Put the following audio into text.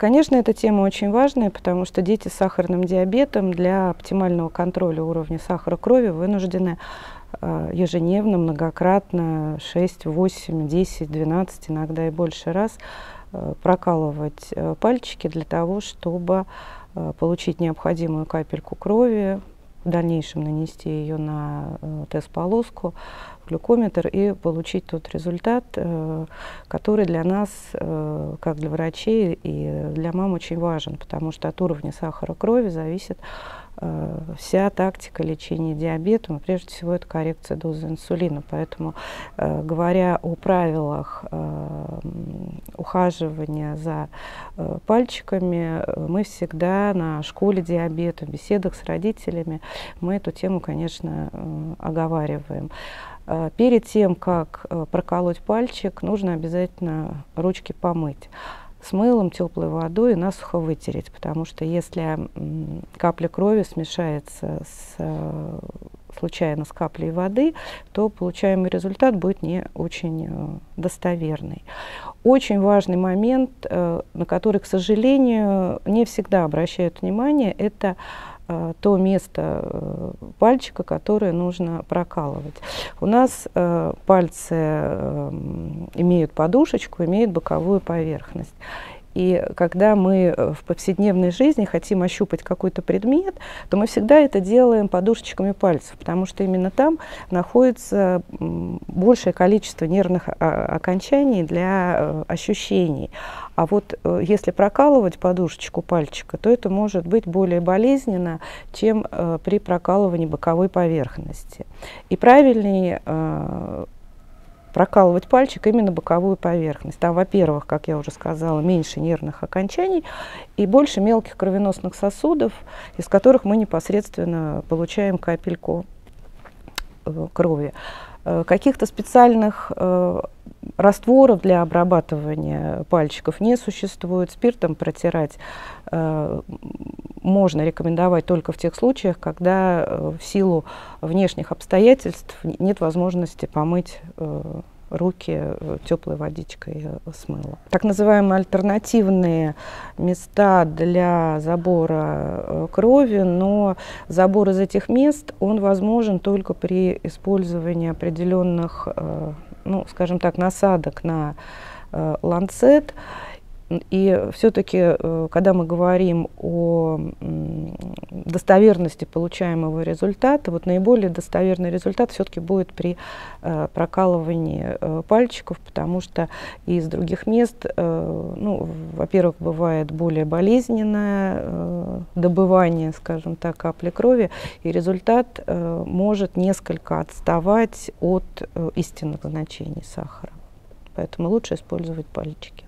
Конечно, эта тема очень важная, потому что дети с сахарным диабетом для оптимального контроля уровня сахара крови вынуждены ежедневно, многократно, 6, 8, 10, 12, иногда и больше раз прокалывать пальчики для того, чтобы получить необходимую капельку крови, в дальнейшем нанести ее на тест-полоску, глюкометр и получить тот результат, который для нас, как для врачей и для мам, очень важен, потому что от уровня сахара крови зависит вся тактика лечения диабета. Прежде всего, это коррекция дозы инсулина. Поэтому, говоря о правилах ухаживания за пальчиками, мы всегда на школе диабета, в беседах с родителями, мы эту тему, конечно, оговариваем. Перед тем, как проколоть пальчик, нужно обязательно ручки помыть с мылом, теплой водой и насухо вытереть, потому что если капля крови смешается случайно с каплей воды, то получаемый результат будет не очень достоверный. Очень важный момент, на который, к сожалению, не всегда обращают внимание, это то место пальчика, которое нужно прокалывать. У нас пальцы имеют подушечку, имеют боковую поверхность. И когда мы в повседневной жизни хотим ощупать какой-то предмет, то мы всегда это делаем подушечками пальцев, потому что именно там находится большее количество нервных окончаний для ощущений. А вот если прокалывать подушечку пальчика, то это может быть более болезненно, чем при прокалывании боковой поверхности. И правильнее прокалывать пальчик именно боковую поверхность. Там, во-первых, как я уже сказала, меньше нервных окончаний и больше мелких кровеносных сосудов, из которых мы непосредственно получаем капельку крови. Каких-то специальных растворов для обрабатывания пальчиков не существует. Спиртом протирать можно рекомендовать только в тех случаях, когда в силу внешних обстоятельств нет возможности помыть руки теплой водичкой с мылом. Так называемые альтернативные места для забора крови, но забор из этих мест он возможен только при использовании определенных, ну, скажем так, насадок на ланцет. И все-таки, когда мы говорим о достоверности получаемого результата, вот наиболее достоверный результат все-таки будет при прокалывании пальчиков, потому что из других мест, ну, во-первых, бывает более болезненное добывание, скажем так, капли крови, и результат может несколько отставать от истинных значений сахара. Поэтому лучше использовать пальчики.